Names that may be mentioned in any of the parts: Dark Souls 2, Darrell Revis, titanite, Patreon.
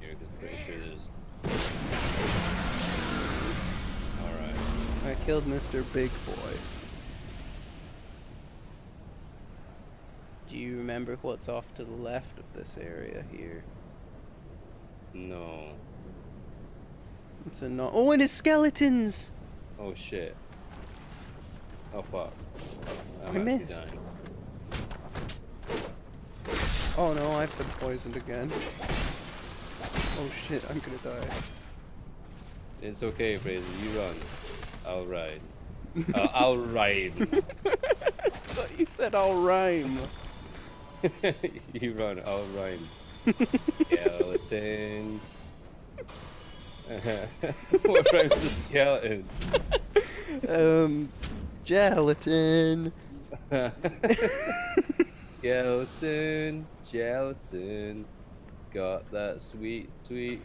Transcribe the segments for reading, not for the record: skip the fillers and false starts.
here because I'm pretty sure there's... Alright. I killed Mr. Big Boy. Do you remember what's off to the left of this area here? No. It's a no. Oh, and it's skeletons! Oh shit. Oh fuck. I missed. Dying. Oh no, I've been poisoned again. Oh shit, I'm gonna die. It's okay, Fraser. You run. I'll ride. I'll ride. I thought you said I'll rhyme. You run, I'll rhyme. Skeleton. What rhymes with skeleton? Gelatin. Gelatin, gelatin. Got that sweet, sweet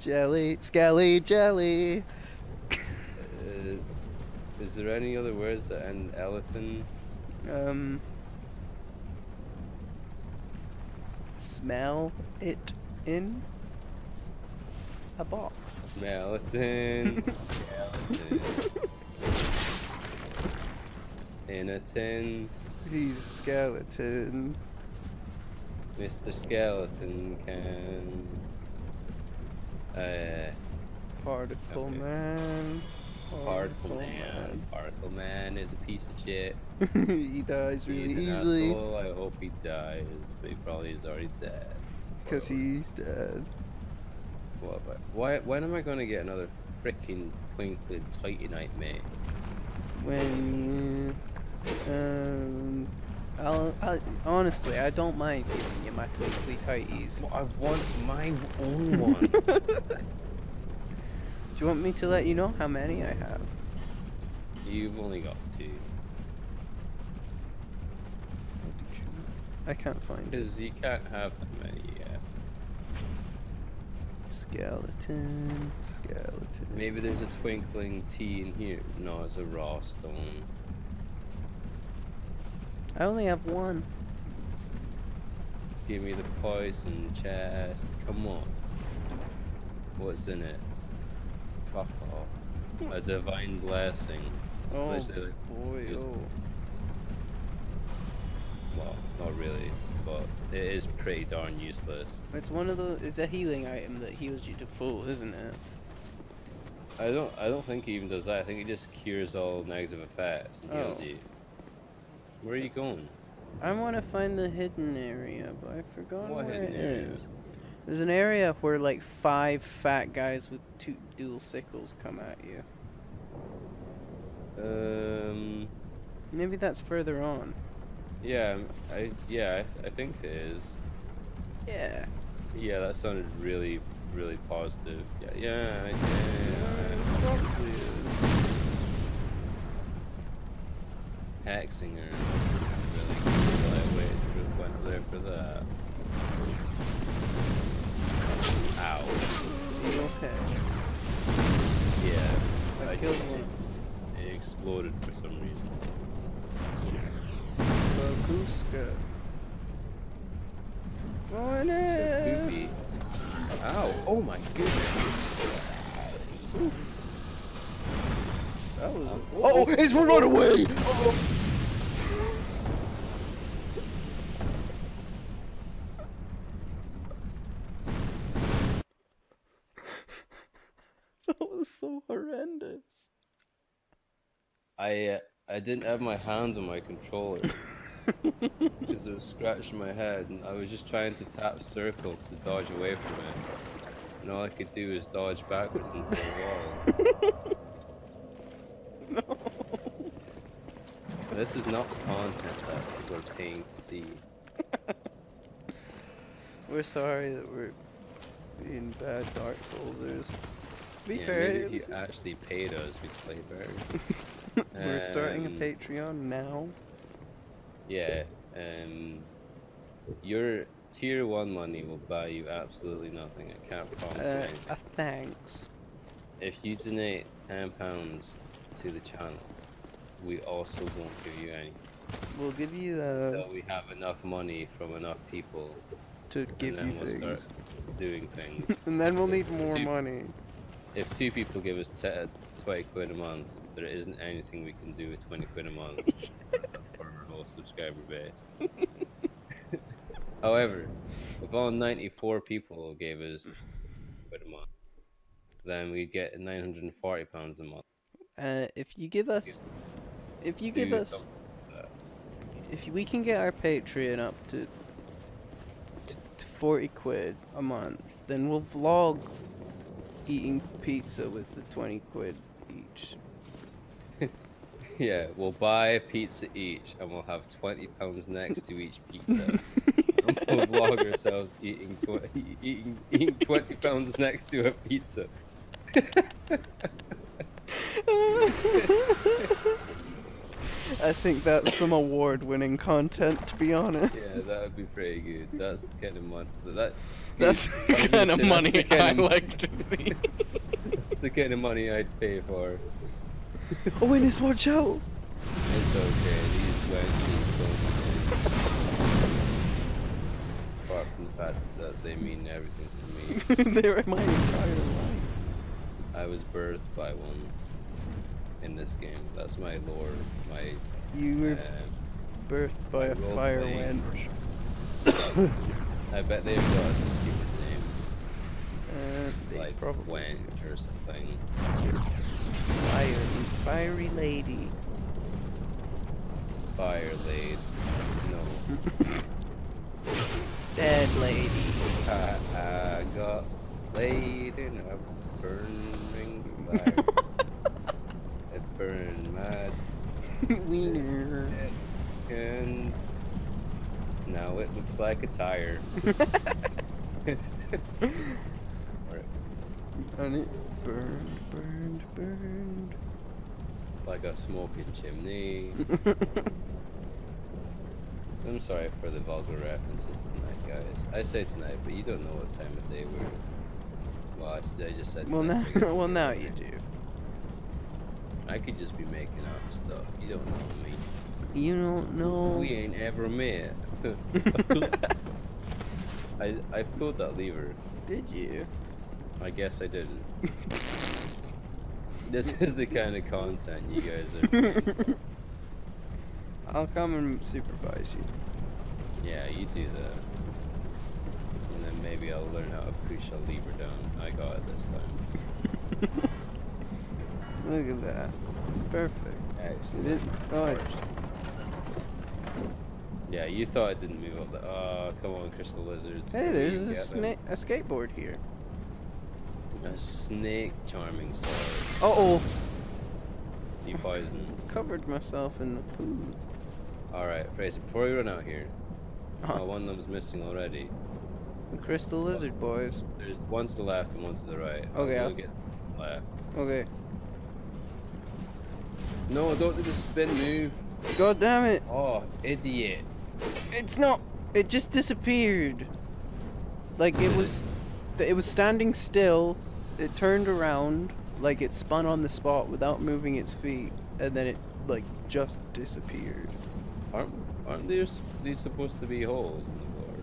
jelly, skelly, jelly. Is there any other words that end elatin? Smell it in a box. Smell it in. Skeleton. In a tin. He's skeleton. Mr. Skeleton can. Particle okay. Man. Particle man. Particle man is a piece of shit. He dies really easily. Asshole. I hope he dies, but he probably is already dead. Because he's dead. What? Why? When am I gonna get another freaking twinkly titanite, mate? When? I'll honestly, I don't mind giving you my twinkly tighties. Well, I want my own one. Do you want me to let you know how many I have? You've only got 2. I can't find it. Because you can't have that many yet. Skeleton, skeleton. Maybe there's a twinkling tea in here. No, it's a raw stone. I only have 1. Give me the poison chest. Come on. What's in it? Fuck off. A divine blessing. It's literally like, boy, well, not really, but it is pretty darn useless. It's one of those, it's a healing item that heals you to full, isn't it? I don't think he even does that. I think he just cures all negative effects and heals you. Where are you going? I want to find the hidden area, but I forgot what where hidden area is. There's an area where like 5 fat guys with 2 dual sickles come at you. Maybe that's further on. Yeah, I think it is. Yeah. Yeah, that sounded really, really positive. Yeah, probably is. Hexing her. Really, I went there for that. Ow. Okay. Yeah. I killed one. It exploded for some reason. Bakuska. Morning! Ow! Oh my goodness! Oof. That was. Oh! It's run away! Oh! Horrendous. I didn't have my hands on my controller because it was scratching my head, and I was just trying to tap circle to dodge away from it, and all I could do is dodge backwards into the wall. No. This is not content that people are paying to see. We're sorry that we're being bad Dark Soulsers. To be fair, if you actually paid us, we'd play better. We're starting a Patreon now. Yeah, your tier 1 money will buy you absolutely nothing. I can't promise you. Thanks. If you donate £10 to the channel, we also won't give you any. We'll give you. So we have enough money from enough people to give you things. Start doing things. And then we'll need more money. If two people give us 20 quid a month, there isn't anything we can do with 20 quid a month for our whole subscriber base. However, if all 94 people gave us quid a month, then we'd get £940 a month. If we can get our Patreon up to 40 quid a month, then we'll vlog eating pizza with the 20 quid each. Yeah, we'll buy a pizza each and we'll have £20 next to each pizza. And we'll vlog ourselves eating £20 next to a pizza. I think that's some award-winning content, to be honest. Yeah, that would be pretty good. That's the kind of money I like to see. That's the kind of money I'd pay for. Oh, Ines, watch out! It's okay. These wenches don't care. Apart from the fact that they mean everything to me. They were my entire life. I was birthed by one. In this game, that's my lore. You were birthed by a fire wench. I bet they've got a stupid name, like probably wench or something. Fiery lady. Fire lady. No. Dead lady. I got laid in a burning fire. Burn mad wiener, and now it looks like a tire. And it burned like a smoking chimney. I'm sorry for the vulgar references tonight, guys. I say tonight, but you don't know what time of day we're. Well, I just said. Well, now, well, now you do. I could just be making up stuff. You don't know me. You don't know. We ain't ever met. I pulled that lever. Did you? I guess I didn't. This is the kind of content you guys are. I'll come and supervise you. Yeah, you do that. And then maybe I'll learn how to push a lever down. I got it this time. Look at that. Perfect. Actually. Oh, yeah, you thought it didn't move up the. Oh, come on, Crystal Lizards. Hey, there's a skateboard here. A snake charming sword. Uh-oh. You poisoned. Covered myself in the poo. Alright, Fraser, before we run out here. Uh-huh. Oh, one of them's missing already. The Crystal Lizard boys. There's one's to the left and one's to the right. Okay. I'll get left. Okay. No, don't do the spin move. God damn it. Oh, idiot. It's not. It just disappeared. Like it was standing still. It turned around. Like it spun on the spot without moving its feet. And then it like just disappeared. Aren't there supposed to be holes in the water?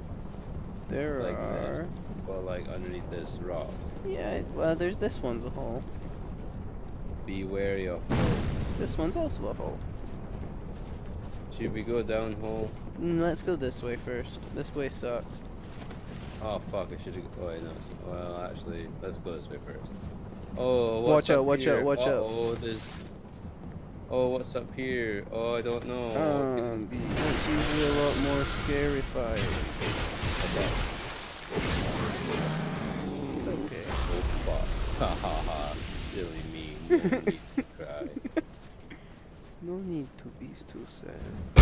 There like are. Well, like underneath this rock. Yeah, well, there's this one's a hole. Be wary of holes. This one's also a hole. Should we go down hole? Let's go this way first. This way sucks. Oh fuck! I should have. Oh no. Well, actually, let's go this way first. Oh, what's up here? Watch out! Watch out! Watch out! Oh, there's. Oh, what's up here? Oh, I don't know. It's usually a lot more scary fire. It's okay. Oh fuck! Ha ha ha! Silly me. No need to cry. No need to be too sad.